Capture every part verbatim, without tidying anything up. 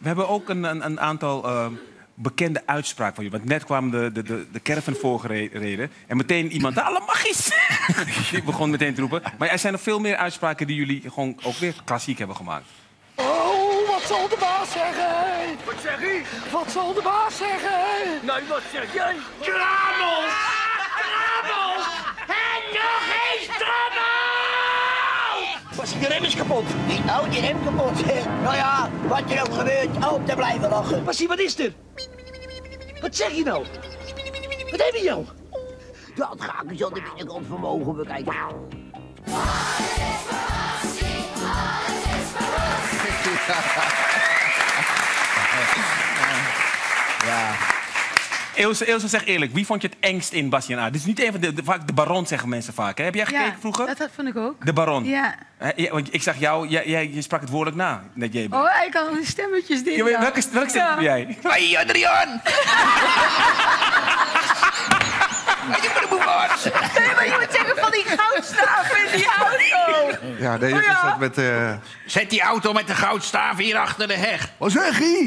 We hebben ook een, een, een aantal uh, bekende uitspraken van je. Want net kwam de, de, de, de caravan voorgereden en meteen iemand... Alle magisch! Je begon meteen te roepen. Maar er zijn nog veel meer uitspraken die jullie gewoon ook weer klassiek hebben gemaakt. Oh, wat zal de baas zeggen? Wat zeg hij? Wat zal de baas zeggen? Nou, wat zeg jij? Kramels! Kramels! En nog eens kramels! Was die rem is kapot? Oh, die rem kapot. Nou ja, wat er ook gebeurt, altijd blijven lachen. Bassie, wat is er? Wat zeg je nou? Wat heb je nou? Dat ga ik eens aan de binnenkant vermogen bekijken. Ja. Ilse, Ilse, zeg eerlijk, wie vond je het engst in Bassie en Adriaan? Dit is niet even de, de, vaak de Baron, zeggen mensen vaak. Hè? Heb jij gekeken ja, vroeger? Dat, dat vond ik ook. De Baron. Ja. He, want ik zag jou, jij, jij, je sprak het woordelijk na. Net jij bent. Oh, ik had de stemmetjes dit. Ja, welke, welke stem heb ja. jij? Hoi, Adriaan! Nee, maar je moet zeggen van die goudstaaf in die auto. Ja, nee, oh ja. Is dat met... Uh... Zet die auto met de goudstaaf hier achter de heg. Wat zeg je?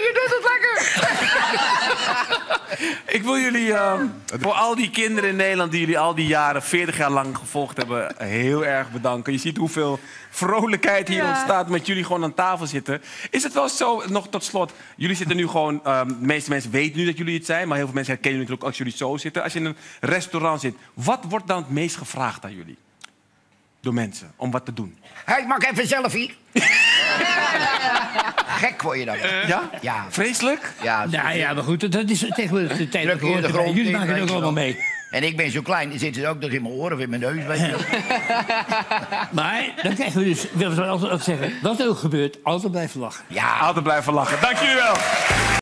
je doet het lekker. Ik wil jullie, uh, voor al die kinderen in Nederland die jullie al die jaren, veertig jaar lang gevolgd hebben, heel erg bedanken. Je ziet hoeveel vrolijkheid hier ja. ontstaat met jullie gewoon aan tafel zitten. Is het wel zo, nog tot slot, jullie zitten nu gewoon, uh, de meeste mensen weten nu dat jullie het zijn, maar heel veel mensen herkennen jullie natuurlijk ook als jullie zo zitten. Als je in een restaurant zit, wat wordt dan het meest gevraagd aan jullie? Door mensen, om wat te doen. Hé, hey, maak even een selfie. Gek word je dan. Uh, ja? ja? Vreselijk? Ja, nou ja, maar goed, dat is tegenwoordig de tijd. Druk je de grond, jullie maken het ook allemaal mee. En ik ben zo klein, dan zit het ook nog in mijn oren of in mijn neus. Weet je. Maar dan krijgen we dus, wil ik altijd zeggen, wat er ook gebeurt, altijd blijven lachen. Ja, altijd blijven lachen. Dank jullie wel.